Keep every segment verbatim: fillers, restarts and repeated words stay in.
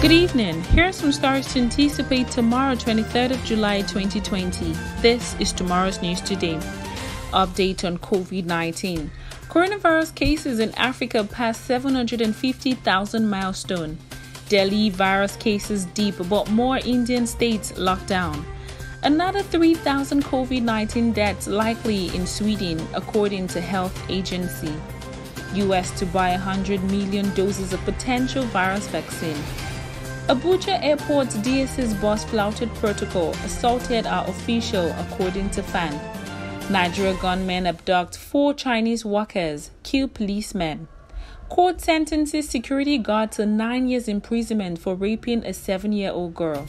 Good evening. Here are some stories to anticipate tomorrow, twenty-third of July twenty twenty. This is tomorrow's news today. Update on COVID nineteen. Coronavirus cases in Africa passed seven hundred fifty thousand milestone. Delhi virus cases deep, but more Indian states locked down. Another three thousand COVID nineteen deaths likely in Sweden, according to health agency. U S to buy one hundred million doses of potential virus vaccine. Abuja Airport's D S S bus flouted protocol, assaulted our official, according to FAAN. Nigeria gunmen abduct four Chinese workers, kill policemen. Court sentences security guard to nine years imprisonment for raping a seven-year-old girl.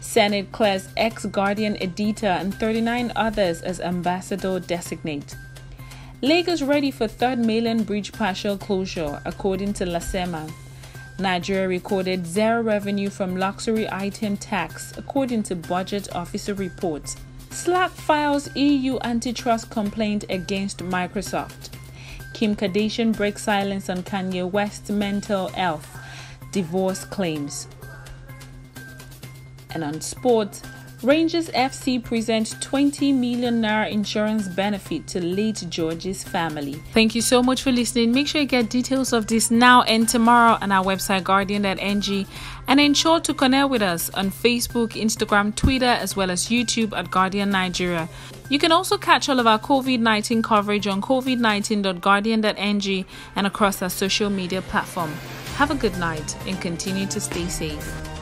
Senate clears ex-Guardian editor and thirty-nine others as ambassador designate. Lagos ready for Third Mainland Bridge partial closure, according to LASEMA. Nigeria recorded zero revenue from luxury item tax, according to budget officer reports. Slack files E U antitrust complaint against Microsoft. Kim Kardashian breaks silence on Kanye West's mental health divorce claims. And on sports, Rangers F C presents twenty million naira insurance benefit to late George's family. Thank you so much for listening. Make sure you get details of this now and tomorrow on our website guardian dot n g, and ensure to connect with us on Facebook, Instagram, Twitter, as well as YouTube at Guardian Nigeria. You can also catch all of our COVID nineteen coverage on covid nineteen dot guardian dot n g and across our social media platform. Have a good night and continue to stay safe.